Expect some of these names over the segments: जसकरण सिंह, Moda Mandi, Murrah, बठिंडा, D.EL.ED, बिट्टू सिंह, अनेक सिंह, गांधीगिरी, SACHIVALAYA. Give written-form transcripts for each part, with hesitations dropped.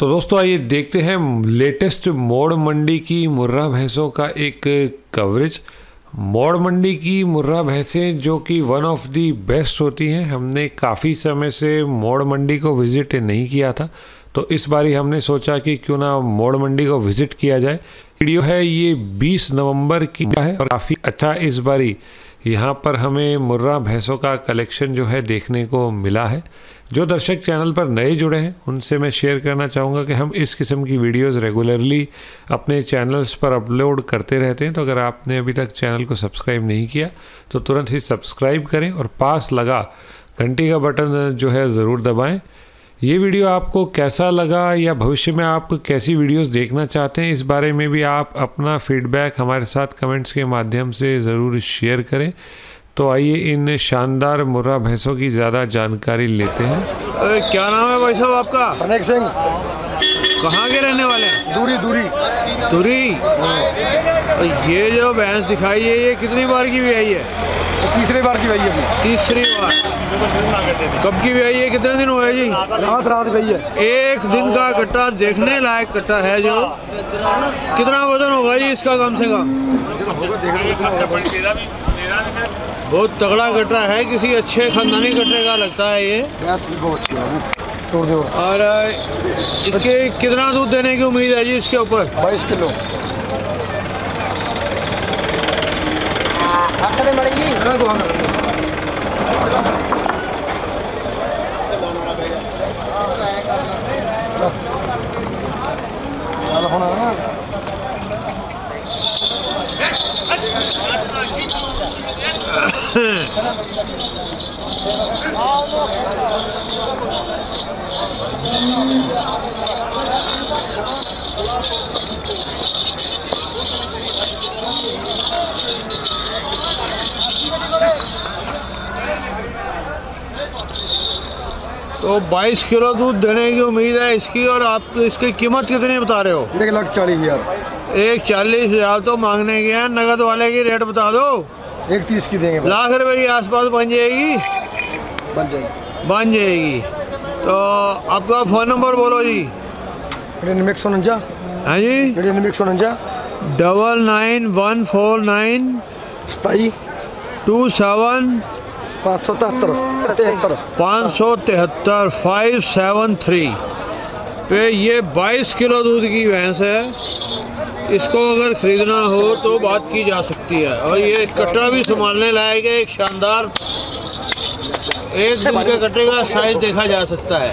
तो दोस्तों आइए देखते हैं लेटेस्ट मोड़ मंडी की मुर्रा भैंसों का एक कवरेज। मोड़ मंडी की मुर्रा भैंसें जो कि वन ऑफ दी बेस्ट होती हैं, हमने काफ़ी समय से मोड़ मंडी को विज़िट नहीं किया था, तो इस बारी हमने सोचा कि क्यों ना मोड़ मंडी को विज़िट किया जाए। वीडियो है ये 20 नवंबर की है और काफ़ी अच्छा इस बारी यहाँ पर हमें मुर्रा भैंसों का कलेक्शन जो है देखने को मिला है। जो दर्शक चैनल पर नए जुड़े हैं उनसे मैं शेयर करना चाहूँगा कि हम इस किस्म की वीडियोस रेगुलरली अपने चैनल्स पर अपलोड करते रहते हैं, तो अगर आपने अभी तक चैनल को सब्सक्राइब नहीं किया तो तुरंत ही सब्सक्राइब करें और पास लगा घंटी का बटन जो है ज़रूर दबाएँ। ये वीडियो आपको कैसा लगा या भविष्य में आप कैसी वीडियोस देखना चाहते हैं, इस बारे में भी आप अपना फीडबैक हमारे साथ कमेंट्स के माध्यम से ज़रूर शेयर करें। तो आइए इन शानदार मुर्रा भैंसों की ज़्यादा जानकारी लेते हैं। अरे क्या नाम है भाई साहब आपका? अनेक सिंह। कहाँ के रहने वाले हैं? दूरी। ये जो भैंस दिखाई है ये कितनी बार की भी आई है? तीसरी बार की भई है। तीसरी बार। कब की भई है? कितने दिन हुए जी? रात भई है। एक दिन का कट्टा देखने लायक कट्टा है। जो कितना वजन होगा जी इसका? कम से कम बहुत तगड़ा कट्टा है, किसी अच्छे खानदानी कट्टे का लगता है ये। और इसके कितना दूध देने की उम्मीद है जी इसके ऊपर? 22 किलो। तो 22 किलो दूध देने की उम्मीद है इसकी। और आप इसकी कीमत कितनी बता रहे हो? 1,40,000। 1,40,000 तो मांगने के हैं। नगद वाले की रेट बता दो। 1,30 की देंगे। ₹1,00,000 के आसपास बन जाएगी। बन जाएगी। तो आपका फ़ोन नंबर बोलो जी। 99 149। हाँ जी, 99 149 99 149 27 573 573 पे ये 22 किलो दूध की भैंस है। इसको अगर ख़रीदना हो तो बात की जा सकती है। और ये कटरा भी संभालने लायक है। एक शानदार एक दिन के कटरे का साइज देखा जा सकता है।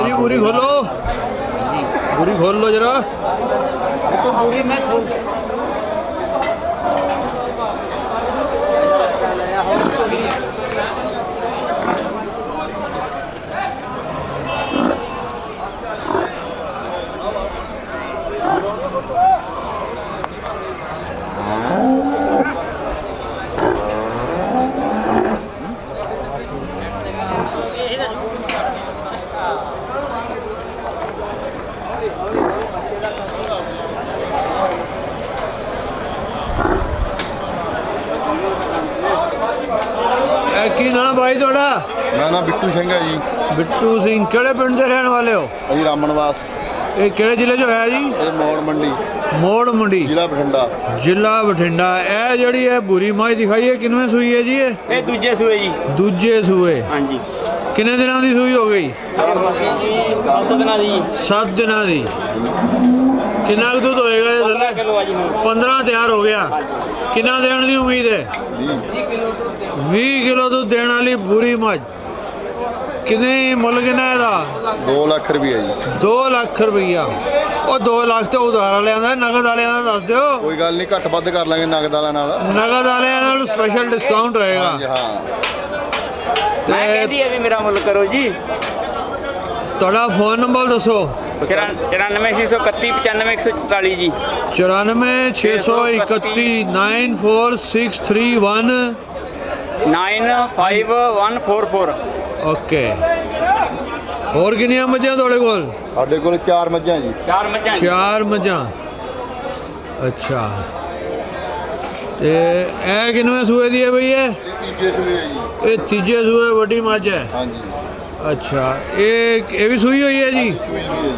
जी बुरी खोल लो जरा। ना भाई थोड़ा ना बिट्टू सिंह। केड़े पिंड के रहने वाले हो? अजी रामनवास। ये केड़े जिले जो है जी? मोड़ मंडी जिला बठिंडा। ए जड़ी है बुरी माई दिखाई है किनवें सूई है जी? ये दूजे सूए। हां जी। कितने दिनों दी सूई हो गई? 7 दिनों दी। कितना दूध होएगा? 15 तैयार हो गया। कितना देने की उम्मीद है? 20 किलो दूध देने वाली बुरी मज। कितनी मुल कितना है? 2 लाख रुपया। 95144 ओके। और किनिया मज्जा थोड़े कोल? साडे कोल 4 मज्जा जी। 4 मज्जा। अच्छा ते ए किनवे सूए दी है भई? ये तीजे सूए है जी। ए तीजे सूए बड़ी मज्ज है। हां जी। अच्छा ये भी सूई हुई है जी? सूई हुई है।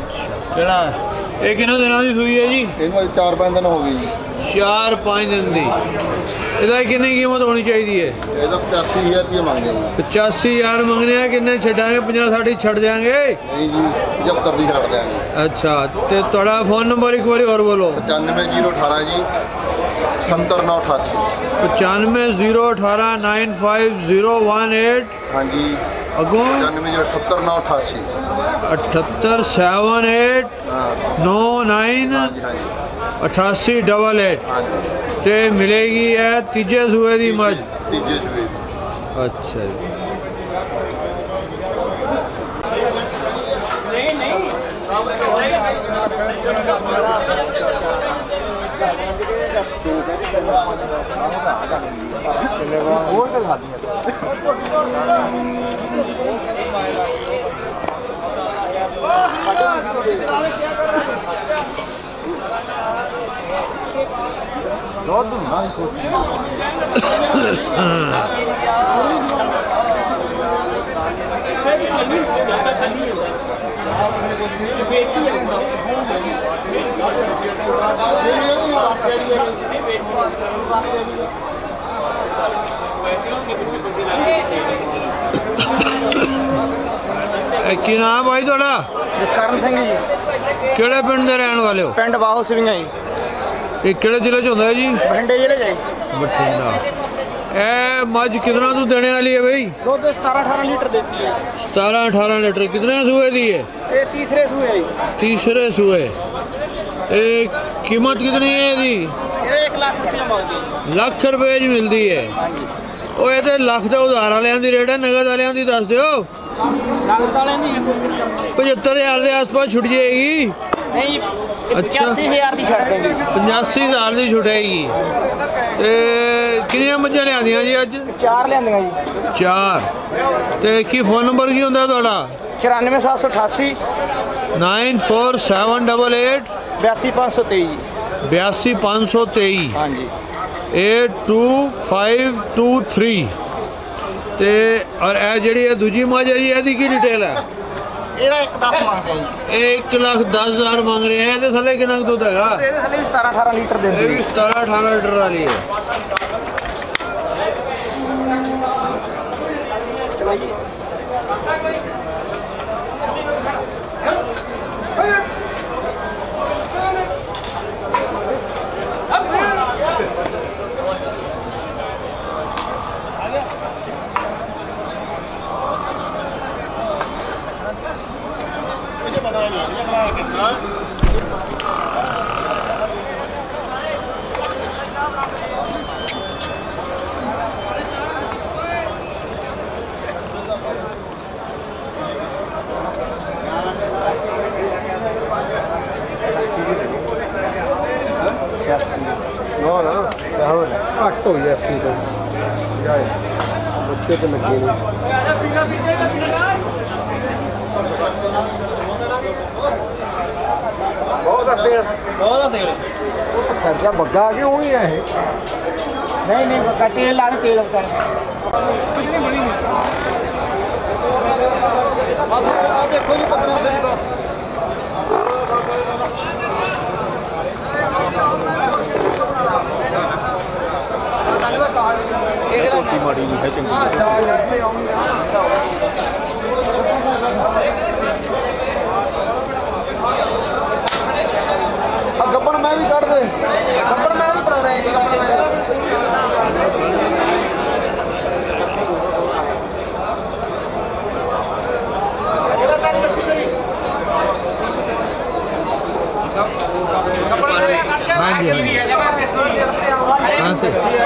अच्छा केड़ा ए किनो दिना दी सूई है जी? इनो 4-5 दिन हो गई जी। 4-5 दिन दी। ਇਹਦਾ ਕਿੰਨੀ ਕੀਮਤ ਹੋਣੀ ਚਾਹੀਦੀ ਹੈ? ਇਹਦਾ 85000 ਰੁਪਏ ਮੰਗਦੇ ਹਾਂ। 85000 ਮੰਗਨੇ ਆ। ਕਿੰਨੇ ਛੱਡਾਂਗੇ? 50 60 ਛੱਡ ਜਾਾਂਗੇ? ਨਹੀਂ ਜੀ 75 ਦੀ ਛੱਡ ਦਿਆਂਗੇ। ਅੱਛਾ ਤੇ ਤੁਹਾਡਾ ਫੋਨ ਨੰਬਰ ਇੱਕ ਵਾਰੀ ਹੋਰ ਬੋਲੋ। 95018 ਜੀ 77988 95018950118। ਹਾਂਜੀ ਅੱਗੋਂ 9788988 77898 ते मिलेगी है तीजे सूए दी मज। अच्छा की नाम भाई थोड़ा? जसकरण सिंह जी। केड़े पिंड दे रहन वाले हो? पिंड बाहो सिंह जी। ਇਹ ਕਿਹੜੇ ਜ਼ਿਲ੍ਹੇ ਚ ਹੁੰਦਾ ਹੈ ਜੀ? ਬਠਿੰਡੇ ਜ਼ਿਲ੍ਹੇ ਚ ਹੈ। ਬਠਿੰਡਾ। ਇਹ ਮੱਝ ਕਿੰਨਾ ਦੁੱਧ ਦੇਣ ਵਾਲੀ ਹੈ ਬਈ? ਦੁੱਧ 17-18 ਲੀਟਰ ਦਿੰਦੀ ਹੈ। 17-18 ਲੀਟਰ। ਕਿੰਨੇ ਸੂਏ ਦੀ ਹੈ? ਇਹ ਤੀਸਰੇ ਸੂਏ ਹੈ। ਤੀਸਰੇ ਸੂਏ। ਇਹ ਕੀਮਤ ਕਿੰਨੀ ਹੈ ਇਹਦੀ? ਇਹ 1 ਲੱਖ ਰੁਪਏ ਮੰਗਦੀ। ਲੱਖ ਰੁਪਏ ਚ ਮਿਲਦੀ ਹੈ। ਹਾਂਜੀ। ਉਹ ਇਹਦੇ ਲੱਖ ਦਾ ਉਧਾਰ ਵਾਲਿਆਂ ਦੀ ਰੇਟ ਹੈ, ਨਗਦ ਵਾਲਿਆਂ ਦੀ ਦੱਸ ਦਿਓ। ਨਗਦ ਵਾਲਿਆਂ ਦੀ 75000 ਦੇ ਆਸ-ਪਾਸ ਛੁੱਟ ਜਾਏਗੀ। नहीं 85000 ਦੀ ਛੱਡ ਦੇਂਗੇ। 85000 ਦੀ ਛੁੱਟੇਗੀ। ਤੇ ਕਿੰਨੀਆਂ ਮੱਝਾਂ ਲਿਆਂਦੀਆਂ ਜੀ ਅੱਜ? 4 ਲਿਆਂਦੀਆਂ ਜੀ। 4। ਤੇ ਕੀ ਫੋਨ ਨੰਬਰ ਕੀ ਹੁੰਦਾ ਤੁਹਾਡਾ? 94788 94788 82523 ਜੀ। 82523। ਹਾਂਜੀ 82523। ਤੇ ਔਰ ਇਹ ਜਿਹੜੀ ਇਹ ਦੂਜੀ ਮੱਝ ਹੈ ਜੀ ਇਹਦੀ ਕੀ ਡਿਟੇਲ ਹੈ? ਇਹਦਾ 1.10 ਮੰਗਦੇ ਆ। 1,10,000 ਮੰਗ ਰਹੇ ਆ। ਇਹਦੇ ਥੱਲੇ ਕਿੰਨਾ ਦੁੱਧ ਹੈਗਾ? ਇਹਦੇ ਥੱਲੇ ਵੀ 17-18 ਲੀਟਰ ਦੇ ਦਿੰਦੇ। ਇਹ ਵੀ 17-18 ਲੀਟਰ ਵਾਲੀ ਹੈ। ਚਲਾਈਏ। बच्चे तो लगे सरजा बग्गा आगे हुई है। नहीं नहीं बग्गा तेल ला तेल होता माड़ी नहीं है चंगी। गब्बड़ मैं भी कर दे। गब्बड़ मैं भी पड़ा रहे हाँ जी।